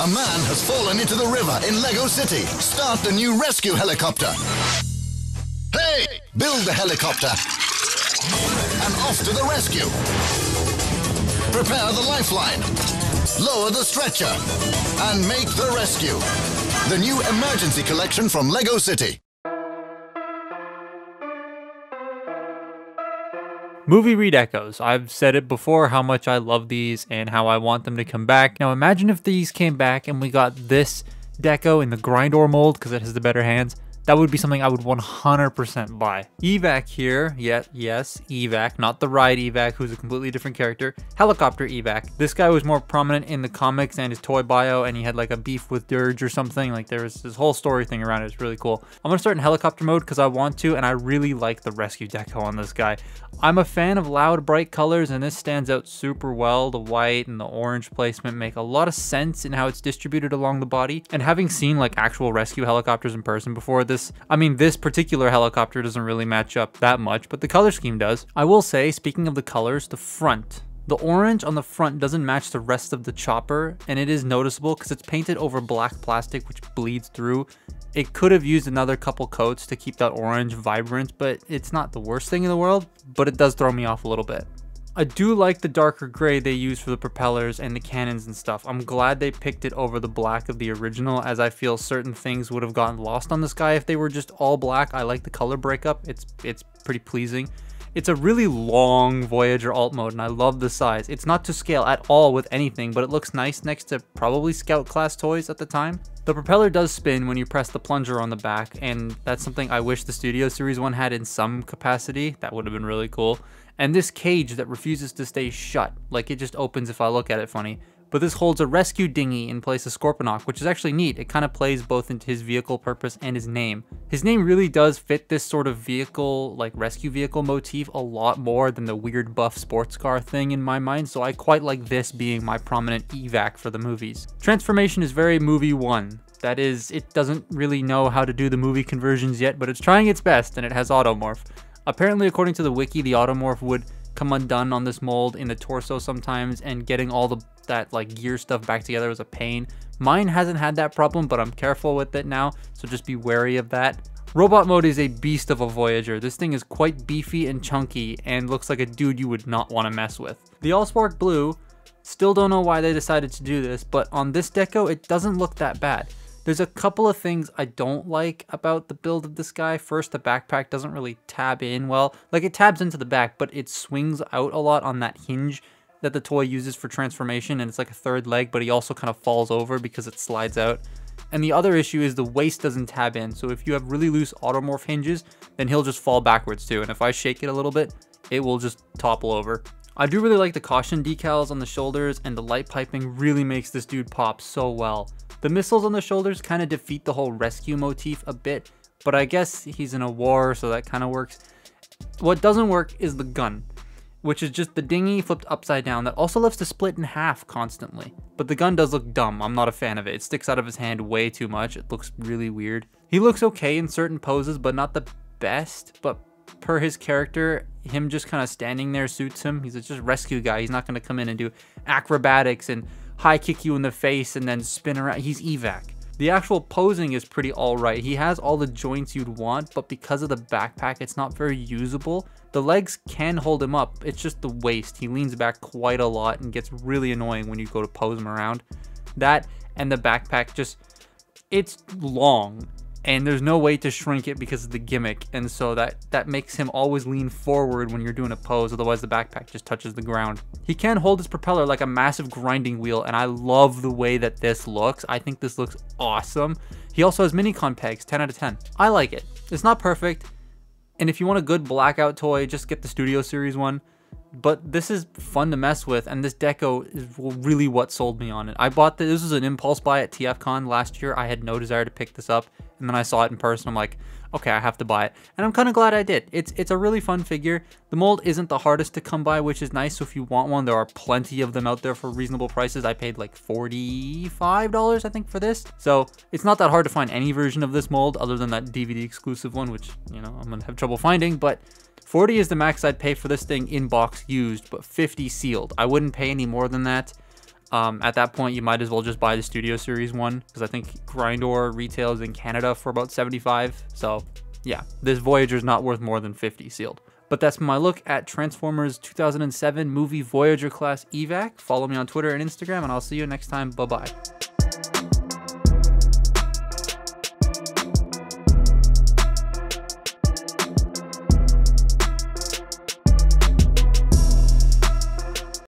A man has fallen into the river in Lego City. Start the new rescue helicopter. Hey! Build the helicopter. And off to the rescue. Prepare the lifeline. Lower the stretcher. And make the rescue. The new emergency collection from Lego City. Movie read echoes. I've said it before how much I love these and how I want them to come back. Now imagine if these came back and we got this deco in the Grindor mold because it has the better hands. That would be something I would 100% buy. Evac here, yes, Evac, not the ride Evac, who's a completely different character. Helicopter Evac. This guy was more prominent in the comics and his toy bio, and he had like a beef with Dirge or something. Like there was this whole story thing around it. It's really cool. I'm gonna start in helicopter mode because I want to, and I really like the rescue deco on this guy. I'm a fan of loud, bright colors, and this stands out super well. The white and the orange placement make a lot of sense in how it's distributed along the body. And having seen like actual rescue helicopters in person before, this particular helicopter doesn't really match up that much, but the color scheme does. I will say, speaking of the colors, the front. The orange on the front doesn't match the rest of the chopper, and it is noticeable because it's painted over black plastic, which bleeds through. It could have used another couple coats to keep that orange vibrant, but it's not the worst thing in the world, but it does throw me off a little bit. I do like the darker gray they use for the propellers and the cannons and stuff. I'm glad they picked it over the black of the original, as I feel certain things would have gotten lost on this guy if they were just all black. I like the color breakup. It's pretty pleasing. It's a really long Voyager alt mode, and I love the size. It's not to scale at all with anything, but it looks nice next to probably Scout class toys at the time. The propeller does spin when you press the plunger on the back, and that's something I wish the Studio Series one had in some capacity. That would have been really cool. And this cage that refuses to stay shut, like it just opens if I look at it funny. But this holds a rescue dinghy in place of Scorponok, which is actually neat. It kind of plays both into his vehicle purpose and his name. His name really does fit this sort of vehicle, like rescue vehicle motif a lot more than the weird buff sports car thing in my mind, so I quite like this being my prominent Evac for the movies. Transformation is very movie one. That is, it doesn't really know how to do the movie conversions yet, but it's trying its best, and it has automorph. Apparently, according to the wiki, the automorph would come undone on this mold in the torso sometimes, and getting all that like gear stuff back together was a pain. Mine hasn't had that problem, but I'm careful with it now, so just be wary of that. Robot mode is a beast of a Voyager. This thing is quite beefy and chunky and looks like a dude you would not want to mess with. The Allspark blue, still don't know why they decided to do this, but on this deco, it doesn't look that bad. There's a couple of things I don't like about the build of this guy. First, the backpack doesn't really tab in well. Like, it tabs into the back, but it swings out a lot on that hinge that the toy uses for transformation, and it's like a third leg, but he also kind of falls over because it slides out. And the other issue is the waist doesn't tab in, so if you have really loose automorph hinges, then he'll just fall backwards too, and if I shake it a little bit, it will just topple over. I do really like the caution decals on the shoulders, and the light piping really makes this dude pop so well. The missiles on the shoulders kind of defeat the whole rescue motif a bit, but I guess he's in a war, so that kind of works. What doesn't work is the gun, which is just the dinghy flipped upside down that also loves to split in half constantly. But the gun does look dumb. I'm not a fan of it. It sticks out of his hand way too much. It looks really weird. He looks okay in certain poses, but not the best. But per his character, him just kind of standing there suits him. He's just a rescue guy. He's not going to come in and do acrobatics and high kick you in the face and then spin around. He's Evac. The actual posing is pretty alright. He has all the joints you'd want, but because of the backpack, it's not very usable. The legs can hold him up, it's just the waist. He leans back quite a lot and gets really annoying when you go to pose him around. That and the backpack just, it's long. And there's no way to shrink it because of the gimmick, and so that makes him always lean forward when you're doing a pose, otherwise the backpack just touches the ground. He can hold his propeller like a massive grinding wheel, and I love the way that this looks. I think this looks awesome. He also has Minicon pegs, 10 out of 10. I like it. It's not perfect, and if you want a good Blackout toy, just get the Studio Series one. But this is fun to mess with, and this deco is really what sold me on it. I bought this was an impulse buy at TFCon last year. I had no desire to pick this up, and then I saw it in person. I'm like, okay, I have to buy it, and I'm kind of glad I did. It's a really fun figure. The mold isn't the hardest to come by, which is nice, so if you want one, there are plenty of them out there for reasonable prices. I paid like $45, I think, for this, so it's not that hard to find any version of this mold other than that DVD exclusive one, which, you know, I'm gonna have trouble finding, but $40 is the max I'd pay for this thing in box used, but $50 sealed. I wouldn't pay any more than that. At that point, you might as well just buy the Studio Series one, because I think Grindor retails in Canada for about 75. So yeah, this Voyager is not worth more than 50 sealed. But that's my look at Transformers 2007 movie Voyager class Evac. Follow me on Twitter and Instagram, and I'll see you next time. Bye-bye.